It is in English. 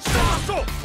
Stop!